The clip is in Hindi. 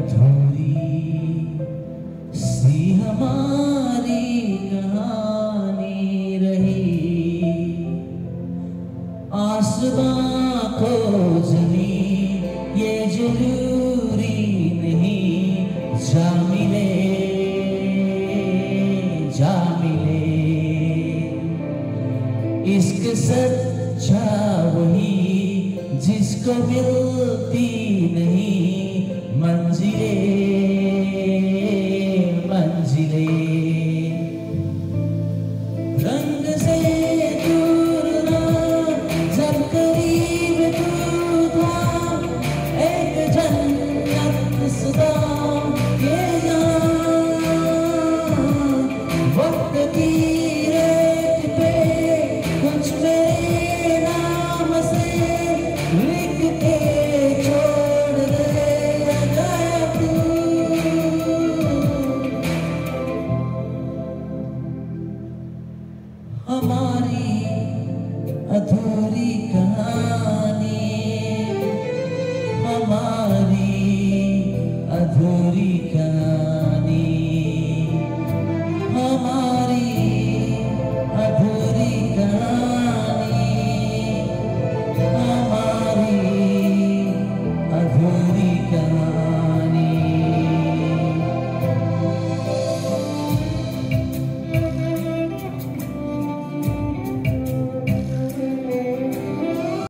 अधूरी सी हमारी कहानी रही, आसमां को ज़मीन ये ज़रूरी नहीं, जा मिले इश्क सच्चा वही जिसको मिलती नहीं मंजिले मंजिले। रंग से दूर ना जब करीब तू था, एक जन्नत सदा ये जान, वक्त की रेत पे कुछ मेरे नाम से लिख के हमारी अधूरी कहानी।